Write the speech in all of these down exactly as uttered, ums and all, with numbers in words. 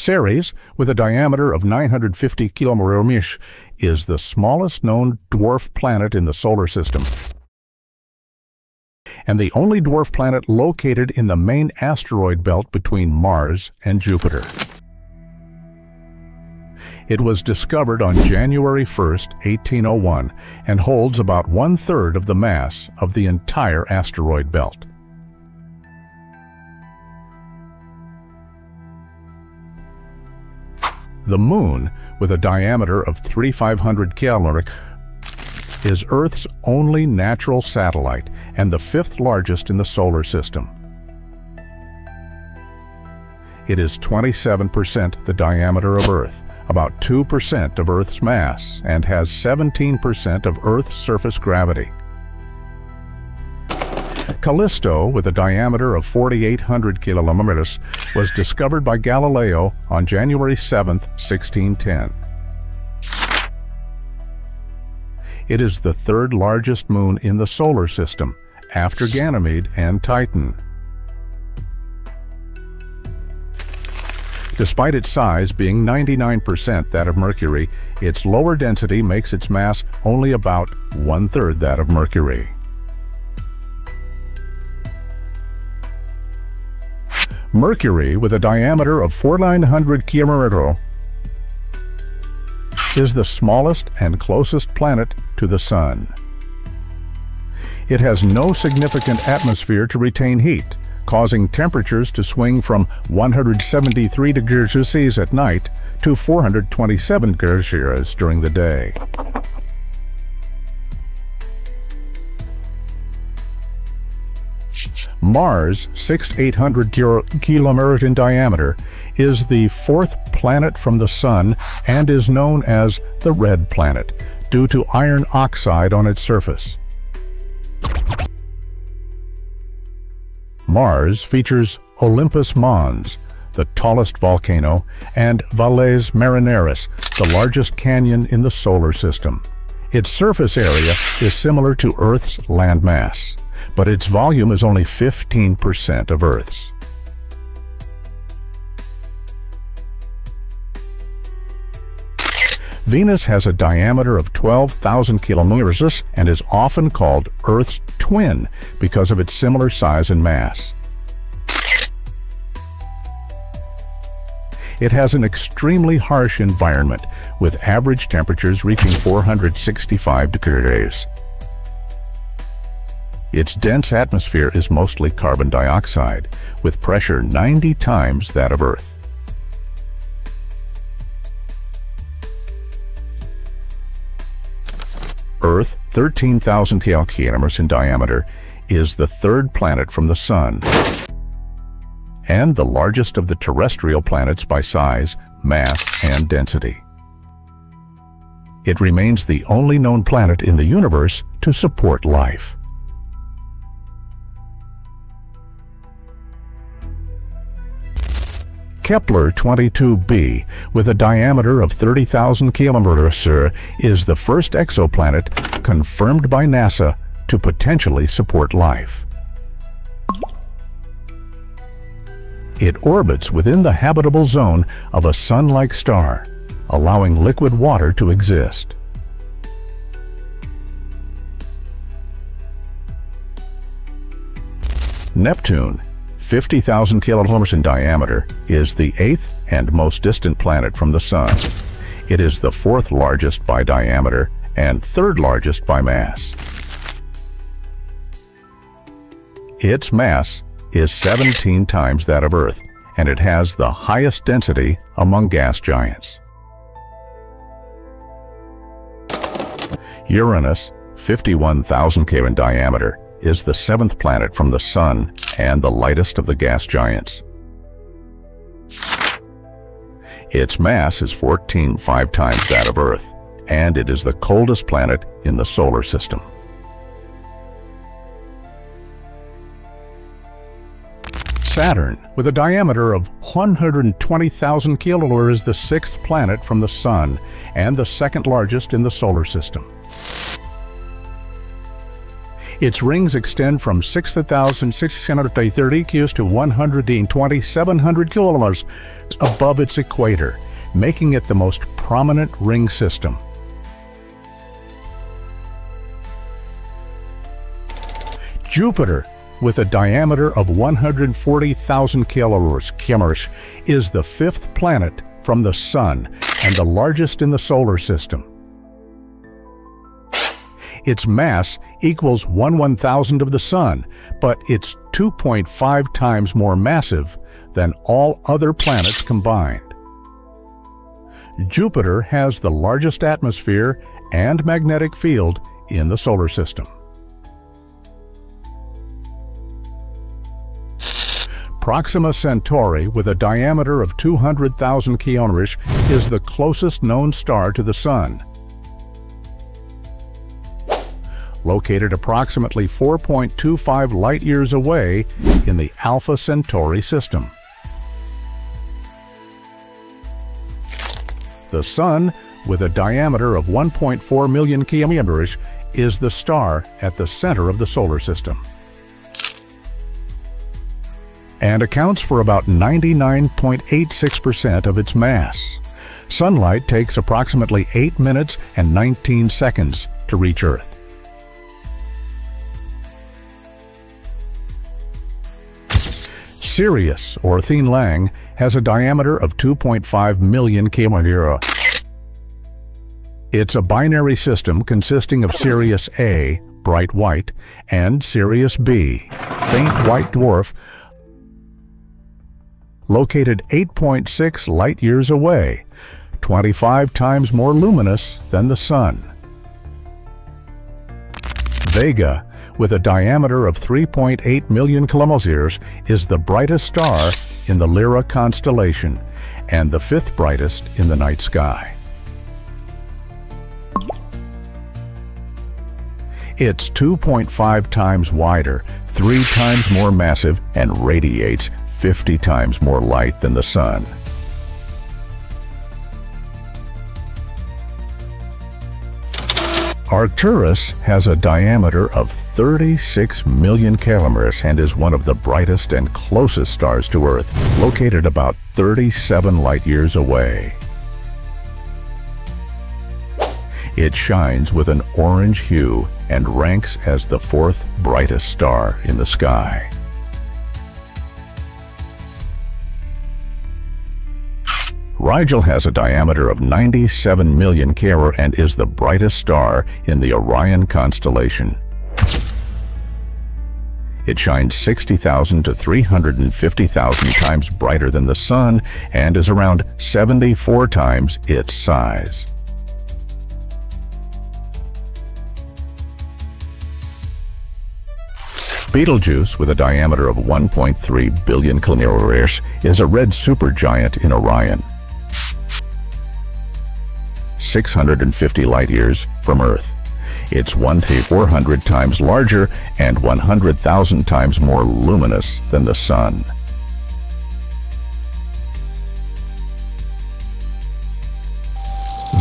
Ceres, with a diameter of nine hundred fifty kilometers, is the smallest known dwarf planet in the solar system, and the only dwarf planet located in the main asteroid belt between Mars and Jupiter. It was discovered on January first, eighteen oh one, and holds about one-third of the mass of the entire asteroid belt. The Moon, with a diameter of thirty-five hundred kilometers, is Earth's only natural satellite and the fifth largest in the solar system. It is twenty-seven percent the diameter of Earth, about two percent of Earth's mass, and has seventeen percent of Earth's surface gravity. Callisto, with a diameter of forty-eight hundred kilometers, was discovered by Galileo on January seventh, sixteen ten. It is the third largest moon in the solar system, after Ganymede and Titan. Despite its size being ninety-nine percent that of Mercury, its lower density makes its mass only about one-third that of Mercury. Mercury, with a diameter of forty-nine hundred kilometers, is the smallest and closest planet to the Sun. It has no significant atmosphere to retain heat, causing temperatures to swing from one hundred seventy-three degrees Celsius at night to four hundred twenty-seven degrees Celsius during the day. Mars, sixty-eight hundred kilometers in diameter, is the fourth planet from the Sun and is known as the Red Planet due to iron oxide on its surface. Mars features Olympus Mons, the tallest volcano, and Valles Marineris, the largest canyon in the solar system. Its surface area is similar to Earth's landmass, but its volume is only fifteen percent of Earth's. Venus has a diameter of twelve thousand kilometers and is often called Earth's twin because of its similar size and mass. It has an extremely harsh environment, with average temperatures reaching four hundred sixty-five degrees. Its dense atmosphere is mostly carbon dioxide, with pressure ninety times that of Earth. Earth, thirteen thousand kilometers in diameter, is the third planet from the Sun, and the largest of the terrestrial planets by size, mass, and density. It remains the only known planet in the universe to support life. Kepler twenty-two b, with a diameter of thirty thousand kilometers, is the first exoplanet confirmed by NASA to potentially support life. It orbits within the habitable zone of a sun-like star, allowing liquid water to exist. Neptune, fifty thousand kilometers in diameter, is the eighth and most distant planet from the Sun. It is the fourth largest by diameter and third largest by mass. Its mass is seventeen times that of Earth, and it has the highest density among gas giants. Uranus, fifty-one thousand kilometers in diameter, is the seventh planet from the Sun and the lightest of the gas giants. Its mass is fourteen point five times that of Earth, and it is the coldest planet in the solar system. Saturn, with a diameter of one hundred twenty thousand kilometers, is the sixth planet from the Sun and the second largest in the solar system. Its rings extend from six thousand six hundred thirty kilometers to one hundred twenty thousand seven hundred kilometers above its equator, making it the most prominent ring system. Jupiter, with a diameter of one hundred forty thousand kilometers, is the fifth planet from the Sun and the largest in the solar system. Its mass equals one one-thousandth of the Sun, but it's two point five times more massive than all other planets combined. Jupiter has the largest atmosphere and magnetic field in the solar system. Proxima Centauri, with a diameter of two hundred thousand kilometers, is the closest known star to the Sun. Located approximately four point two five light years away in the Alpha Centauri system. The Sun, with a diameter of one point four million kilometers, is the star at the center of the solar system and accounts for about ninety-nine point eight six percent of its mass. Sunlight takes approximately eight minutes and nineteen seconds to reach Earth. Sirius, or Thin Lang, has a diameter of two point five million kilometers. It's a binary system consisting of Sirius A, bright white, and Sirius B, faint white dwarf, located eight point six light years away, twenty-five times more luminous than the Sun. Vega, with a diameter of three point eight million kilometers, is the brightest star in the Lyra constellation and the fifth brightest in the night sky. It's two point five times wider, three times more massive, and radiates fifty times more light than the Sun. Arcturus has a diameter of thirty-six million kilometers and is one of the brightest and closest stars to Earth, located about thirty-seven light years away. It shines with an orange hue and ranks as the fourth brightest star in the sky. Rigel has a diameter of ninety-seven million kilometers and is the brightest star in the Orion constellation. It shines sixty thousand to three hundred fifty thousand times brighter than the Sun and is around seventy-four times its size. Betelgeuse, with a diameter of one point three billion kilometers, is a red supergiant in Orion, six hundred fifty light years from Earth. It's one to four hundred times larger and one hundred thousand times more luminous than the Sun.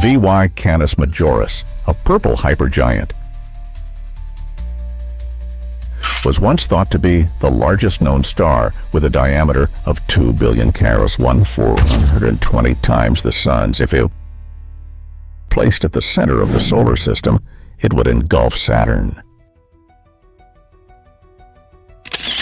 V Y Canis Majoris, a purple hypergiant, was once thought to be the largest known star, with a diameter of two billion kilometers, one four hundred twenty times the Sun's. If it placed at the center of the solar system, it would engulf Saturn.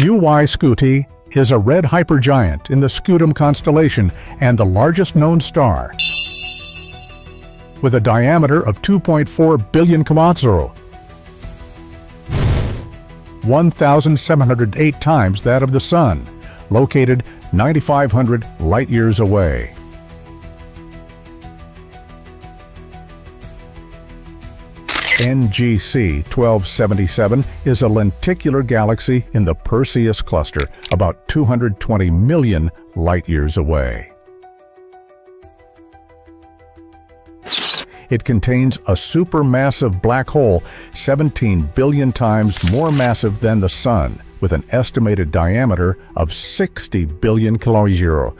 U Y Scuti is a red hypergiant in the Scutum constellation and the largest known star, with a diameter of two point four billion kilometers, one thousand seven hundred eight times that of the Sun, located nine thousand five hundred light years away. N G C twelve seventy-seven is a lenticular galaxy in the Perseus Cluster, about two hundred twenty million light years away. It contains a supermassive black hole, seventeen billion times more massive than the Sun, with an estimated diameter of sixty billion kilometers.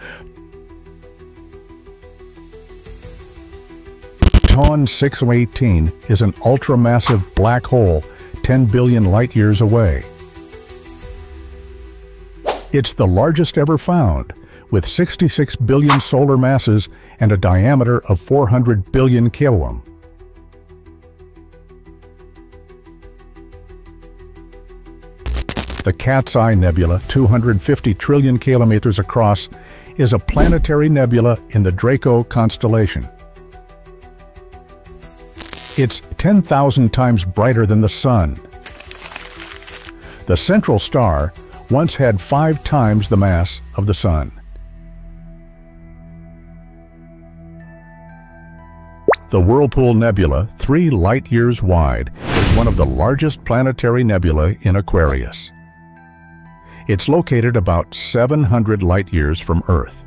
TON six eighteen is an ultramassive black hole ten billion light-years away. It's the largest ever found, with sixty-six billion solar masses and a diameter of four hundred billion kilometers. The Cat's Eye Nebula, two hundred fifty trillion kilometers across, is a planetary nebula in the Draco constellation. It's ten thousand times brighter than the Sun. The central star once had five times the mass of the Sun. The Whirlpool Nebula, three light-years wide, is one of the largest planetary nebulae in Aquarius. It's located about seven hundred light-years from Earth.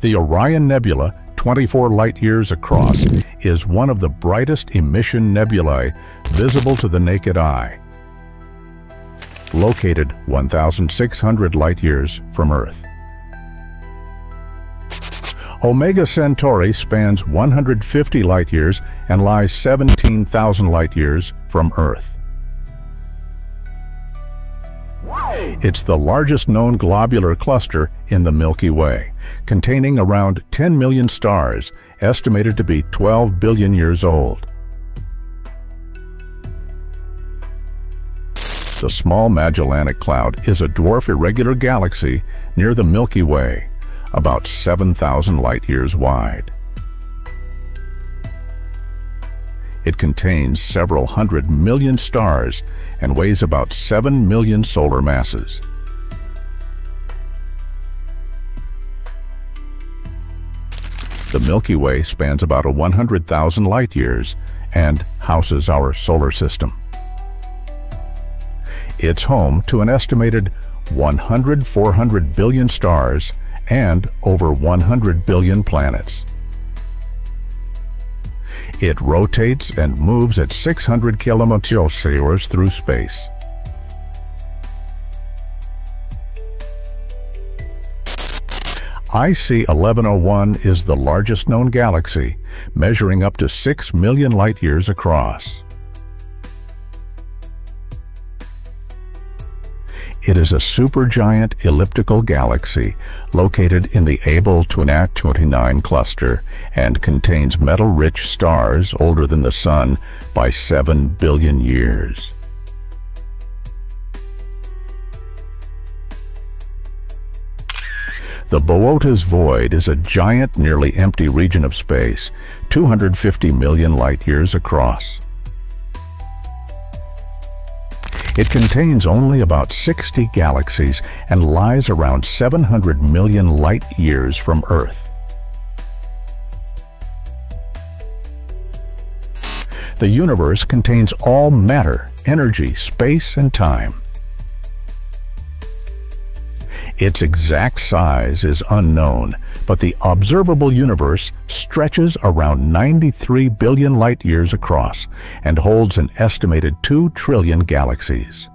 The Orion Nebula, twenty-four light-years across, is one of the brightest emission nebulae visible to the naked eye, located one thousand six hundred light-years from Earth. Omega Centauri spans one hundred fifty light-years and lies seventeen thousand light-years from Earth. It's the largest known globular cluster in the Milky Way, containing around ten million stars, estimated to be twelve billion years old. The Small Magellanic Cloud is a dwarf irregular galaxy near the Milky Way, about seven thousand light-years wide. It contains several hundred million stars and weighs about seven million solar masses. The Milky Way spans about one hundred thousand light-years and houses our solar system. It's home to an estimated one hundred to four hundred billion stars and over one hundred billion planets. It rotates and moves at six hundred kilometers per hour through space. I C eleven oh one is the largest known galaxy, measuring up to six million light-years across. It is a supergiant elliptical galaxy located in the Alpha Centauri cluster and contains metal-rich stars older than the Sun by seven billion years. The Boötes Void is a giant, nearly empty region of space, two hundred fifty million light-years across. It contains only about sixty galaxies and lies around seven hundred million light-years from Earth. The universe contains all matter, energy, space, and time. Its exact size is unknown, but the observable universe stretches around ninety-three billion light-years across and holds an estimated two trillion galaxies.